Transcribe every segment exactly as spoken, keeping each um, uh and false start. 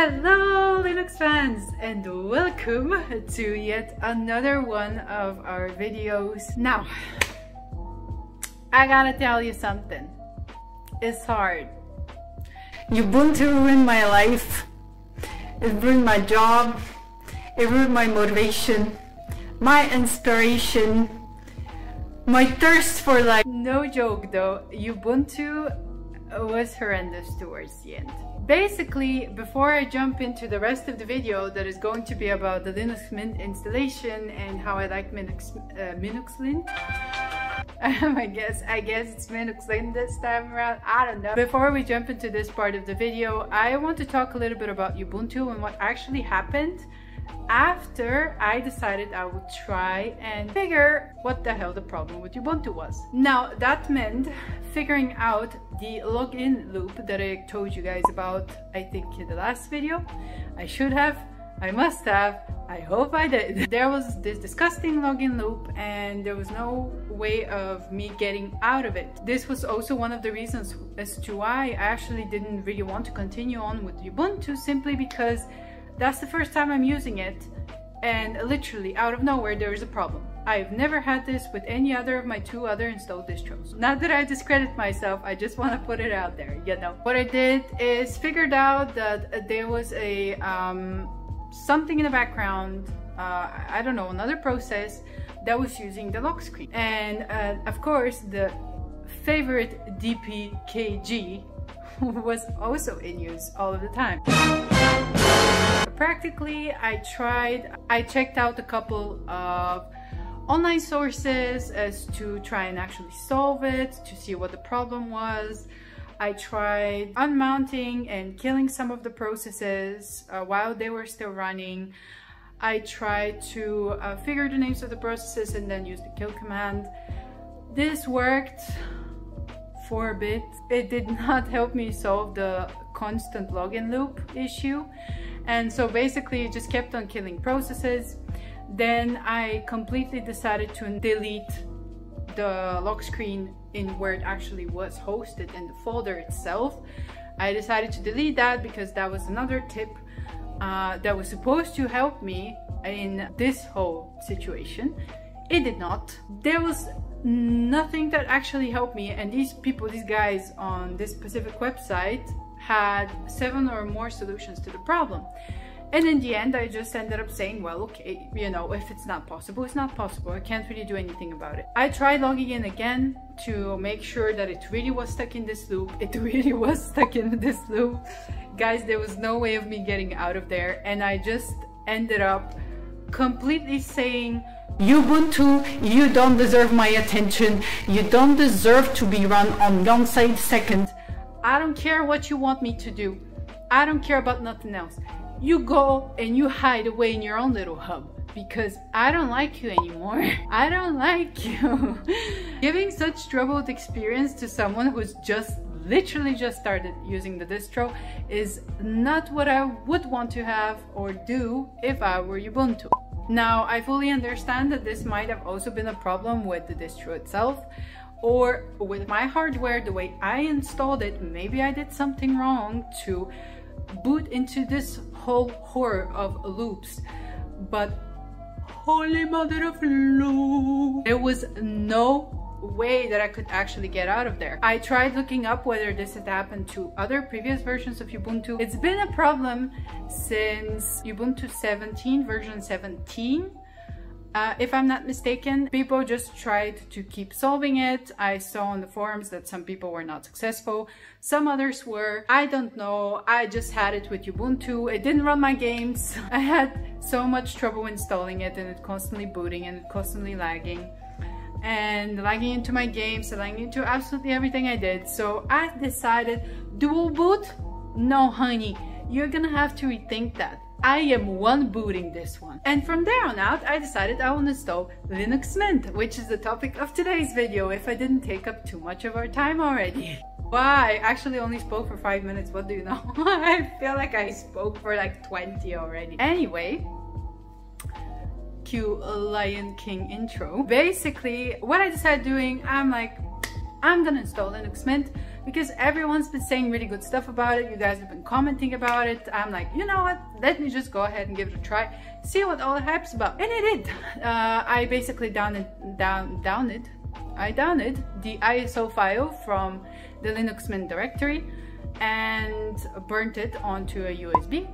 Hello Linux fans and welcome to yet another one of our videos. Now, I gotta tell you something, it's hard. Ubuntu ruined my life, it ruined my job, it ruined my motivation, my inspiration, my thirst for life. No joke though, Ubuntu was horrendous towards the end. Basically, before I jump into the rest of the video that is going to be about the Linux Mint installation and how I like Linux, uh, Linux Mint. I guess, I guess it's Linux Mint this time around, I don't know. Before we jump into this part of the video, I want to talk a little bit about Ubuntu and what actually happened after I decided I would try and figure what the hell the problem with Ubuntu was. Now, that meant figuring out the login loop that I told you guys about, I think in the last video. I should have, I must have, I hope I did. There was this disgusting login loop and there was no way of me getting out of it. This was also one of the reasons as to why I actually didn't really want to continue on with Ubuntu, simply because that's the first time I'm using it, and literally out of nowhere there is a problem. I've never had this with any other of my two other installed distros. Not that I discredit myself, I just want to put it out there, you know. What I did is figured out that there was a um, something in the background, uh, I don't know, another process that was using the lock screen. And uh, of course the favorite D P K G was also in use all of the time. Practically, I tried, I checked out a couple of online sources as to try and actually solve it, to see what the problem was. I tried unmounting and killing some of the processes uh, while they were still running. I tried to uh, figure the names of the processes and then use the kill command. This worked for a bit. It did not help me solve the constant login loop issue. And so basically it just kept on killing processes. Then I completely decided to delete the lock screen in where it actually was hosted in the folder itself. I decided to delete that because that was another tip uh, that was supposed to help me in this whole situation. It did not. There was nothing that actually helped me, and these people, these guys on this specific website had seven or more solutions to the problem. And in the end, I just ended up saying, well, okay, you know, if it's not possible, it's not possible. I can't really do anything about it. I tried logging in again to make sure that it really was stuck in this loop. It really was stuck in this loop. Guys, there was no way of me getting out of there. And I just ended up completely saying, Ubuntu, you don't deserve my attention. You don't deserve to be run on downside seconds. I don't care what you want me to do. I don't care about nothing else. You go and you hide away in your own little hub because I don't like you anymore. I don't like you. Giving such troubled experience to someone who's just literally just started using the distro is not what I would want to have or do if I were Ubuntu. Now, I fully understand that this might have also been a problem with the distro itself, or with my hardware, the way I installed it. Maybe I did something wrong to boot into this whole horror of loops, but holy mother of loops, there was no way that I could actually get out of there. I tried looking up whether this had happened to other previous versions of Ubuntu. It's been a problem since Ubuntu seventeen, version seventeen. Uh, if I'm not mistaken, people just tried to keep solving it. I saw on the forums that some people were not successful, some others were. I don't know, I just had it with Ubuntu. It didn't run my games. I had so much trouble installing it, and it constantly booting and it constantly lagging and lagging into my games and lagging into absolutely everything I did. So I decided, dual boot? No, honey, you're gonna have to rethink that. I am one booting this one. And from there on out, I decided I want to install Linux Mint, which is the topic of today's video, if I didn't take up too much of our time already. Wow, I actually only spoke for five minutes, what do you know? I feel like I spoke for like twenty already. Anyway, cue Lion King intro. Basically, what I decided doing, I'm like, I'm gonna install Linux Mint because everyone's been saying really good stuff about it. You guys have been commenting about it. I'm like, you know what, let me just go ahead and give it a try, see what all the hype's about. And I did. uh, I basically downed down downed I downed the I S O file from the Linux Mint directory and burnt it onto a U S B,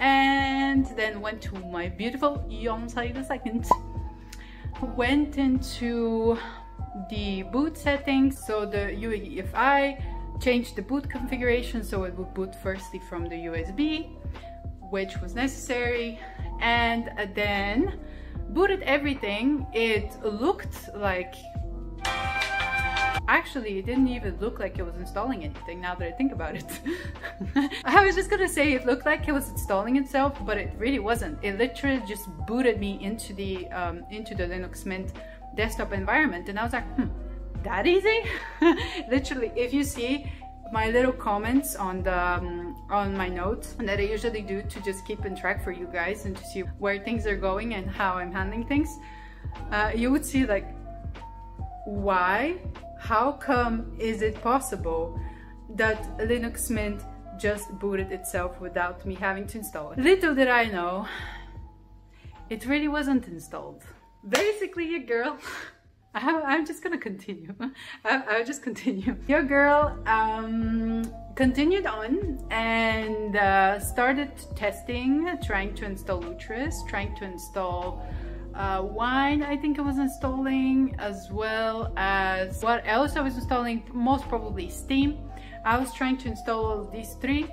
and then went to my beautiful Yonsai the second, went into the boot settings, so the U E F I, changed the boot configuration so it would boot firstly from the U S B, which was necessary, and then booted everything. It looked like, actually it didn't even look like it was installing anything, now that I think about it. I was just gonna say it looked like it was installing itself, but it really wasn't. It literally just booted me into the um, into the Linux Mint desktop environment, and I was like, hmm, that easy? Literally, if you see my little comments on the um, on my notes that I usually do to just keep in track for you guys and to see where things are going and how I'm handling things, uh, you would see like, why? How come is it possible that Linux Mint just booted itself without me having to install it? Little did I know, it really wasn't installed. Basically, your girl, I'm just gonna continue. I'll just continue. Your girl um, continued on and uh, started testing, trying to install Lutris, trying to install Uh, Wine, I think I was installing, as well as what else I was installing, most probably Steam. I was trying to install these three,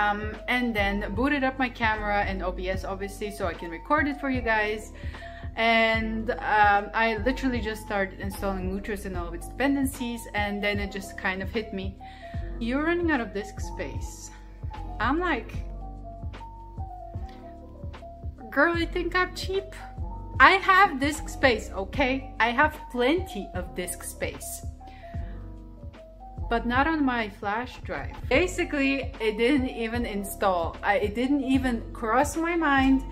um, and then booted up my camera and O B S obviously so I can record it for you guys. And um, I literally just started installing Lutris and all of its dependencies, and then it just kind of hit me. You're running out of disk space. I'm like, girl, you think I'm cheap? I have disk space, okay? I have plenty of disk space, but not on my flash drive. Basically, it didn't even install. I, it didn't even cross my mind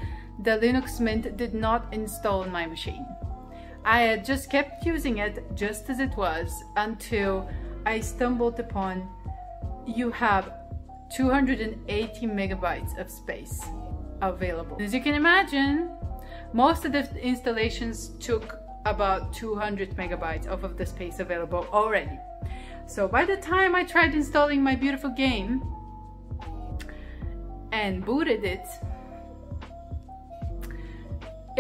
that Linux Mint did not install on my machine. I had just kept using it just as it was until I stumbled upon, you have two hundred eighty megabytes of space available. As you can imagine, most of the installations took about two hundred megabytes off of the space available already. So by the time I tried installing my beautiful game and booted it,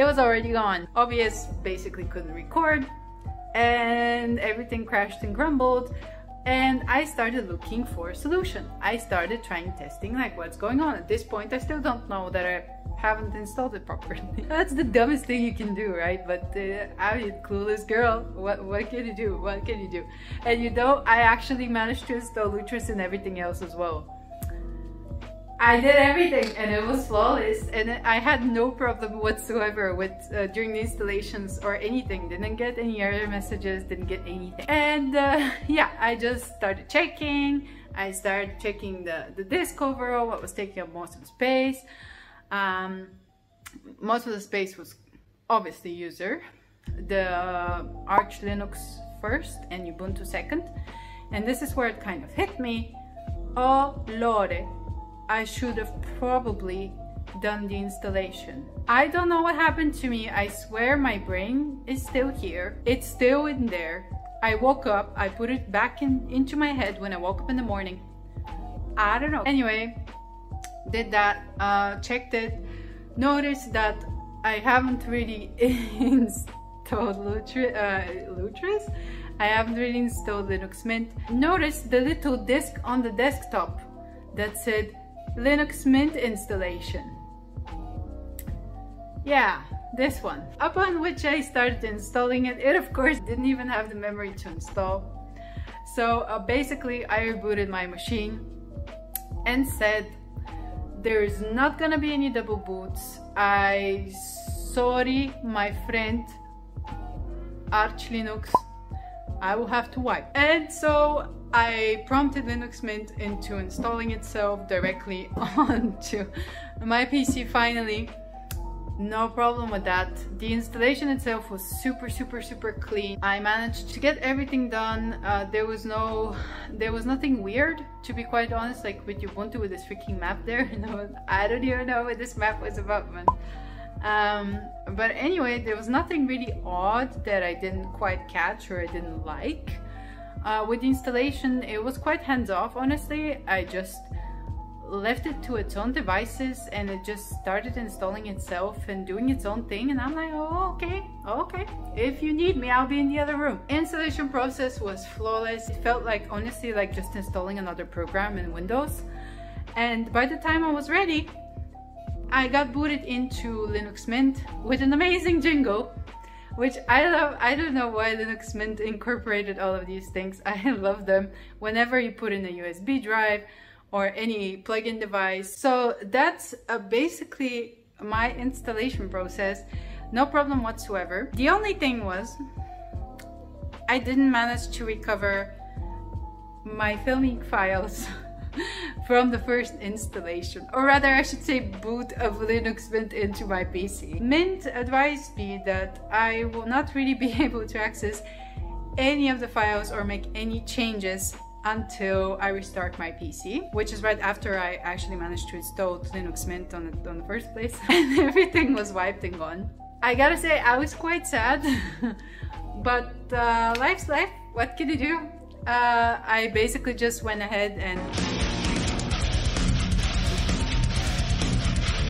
it was already gone. O B S basically couldn't record, and everything crashed and grumbled. And I started looking for a solution. I started trying testing, like, what's going on? At this point, I still don't know that I haven't installed it properly. That's the dumbest thing you can do, right? But uh, I mean, clueless girl, what, what can you do? What can you do? And you know, I actually managed to install Lutris and everything else as well. I did everything and it was flawless, and I had no problem whatsoever with uh, during the installations or anything. Didn't get any error messages, didn't get anything. And uh, yeah, I just started checking. I started checking the, the disk overall, what was taking up most of the space. Um, most of the space was obviously user, the Arch Linux first and Ubuntu second. And this is where it kind of hit me. Oh, Lord. I should have probably done the installation. I don't know what happened to me. I swear my brain is still here. It's still in there. I woke up, I put it back in, into my head when I woke up in the morning. I don't know. Anyway, did that, uh, checked it, noticed that I haven't really installed Lutris, uh, Lutris. I haven't really installed Linux Mint. Noticed the little disk on the desktop that said Linux Mint installation. Yeah, this one. Upon which I started installing it. It of course didn't even have the memory to install. So uh, basically I rebooted my machine and said, there's not gonna be any double boots. I, sorry my friend Arch Linux, I will have to wipe. And so I prompted Linux Mint into installing itself directly onto my P C finally, No problem with that. The installation itself was super super super clean. I managed to get everything done. Uh, there was no there was nothing weird, to be quite honest, like with Ubuntu with this freaking map there. And I, was, I don't even know what this map was about, man. Um, but anyway, there was nothing really odd that I didn't quite catch or I didn't like. Uh, with the installation, it was quite hands-off, honestly. I just left it to its own devices and it just started installing itself and doing its own thing, and I'm like, oh, okay, okay, if you need me, I'll be in the other room. Installation process was flawless. It felt like, honestly, like just installing another program in Windows. And by the time I was ready, I got booted into Linux Mint with an amazing jingle, which I love. I don't know why Linux Mint incorporated all of these things. I love them. Whenever you put in a U S B drive or any plug-in device. So that's uh, basically my installation process. No problem whatsoever. The only thing was, I didn't manage to recover my filming files from the first installation, or rather I should say boot of Linux Mint into my P C. Mint advised me that I will not really be able to access any of the files or make any changes until I restart my P C, which is right after I actually managed to install Linux Mint on the, on the first place, and everything was wiped and gone. I gotta say, I was quite sad, but uh, life's life, what can you do? Uh, I basically just went ahead and...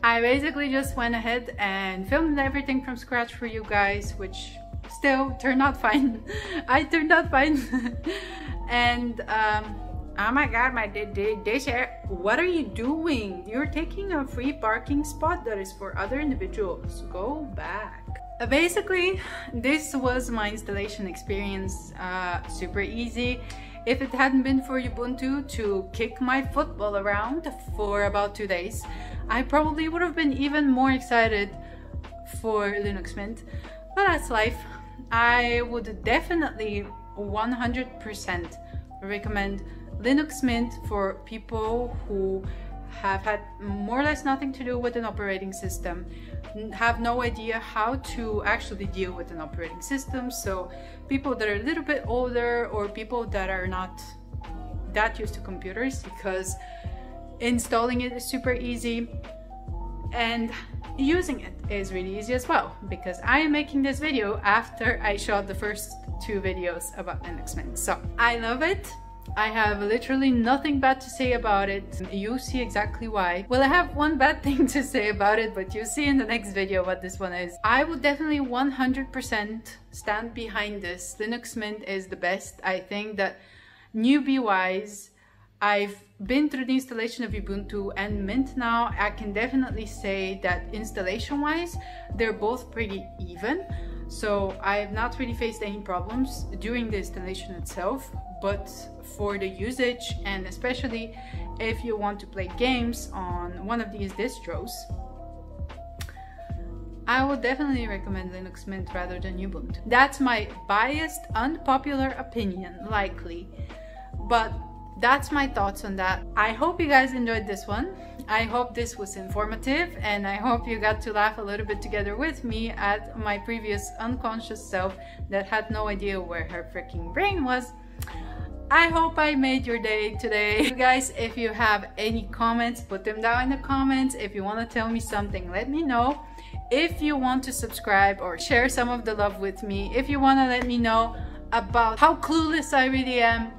I basically just went ahead and filmed everything from scratch for you guys, which still turned out fine. I turned out fine. And um oh my god, my Desher, what are you doing? You're taking a free parking spot that is for other individuals. Go back. Uh, basically, this was my installation experience. Uh super easy. If it hadn't been for Ubuntu to kick my football around for about two days, I probably would have been even more excited for Linux Mint. But that's life. I would definitely one hundred percent recommend Linux Mint for people who have had more or less nothing to do with an operating system, have no idea how to actually deal with an operating system. So people that are a little bit older, or people that are not that used to computers, because installing it is super easy and using it is really easy as well, because I am making this video after I shot the first two videos about Linux Mint. So I love it. I have literally nothing bad to say about it. You see exactly why. Well, I have one bad thing to say about it, but you see in the next video what this one is. I would definitely one hundred percent stand behind this. Linux Mint is the best. I think that newbie-wise, I've been through the installation of Ubuntu and Mint now. I can definitely say that installation-wise, they're both pretty even. So I have not really faced any problems during the installation itself, but for the usage, and especially if you want to play games on one of these distros, I would definitely recommend Linux Mint rather than Ubuntu. That's my biased, unpopular opinion, likely, but that's my thoughts on that. I hope you guys enjoyed this one. I hope this was informative, and I hope you got to laugh a little bit together with me at my previous unconscious self that had no idea where her freaking brain was. I hope I made your day today. You guys, if you have any comments, put them down in the comments. If you want to tell me something, let me know. If you want to subscribe or share some of the love with me, if you want to let me know about how clueless I really am,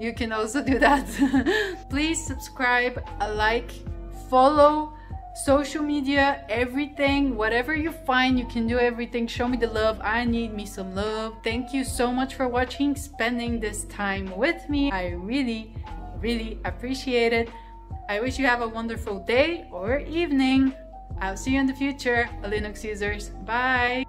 you can also do that. Please subscribe, like, follow, social media, everything, whatever you find, you can do everything. Show me the love. I need me some love. Thank you so much for watching, spending this time with me. I really, really appreciate it. I wish you have a wonderful day or evening. I'll see you in the future, Linux users. Bye.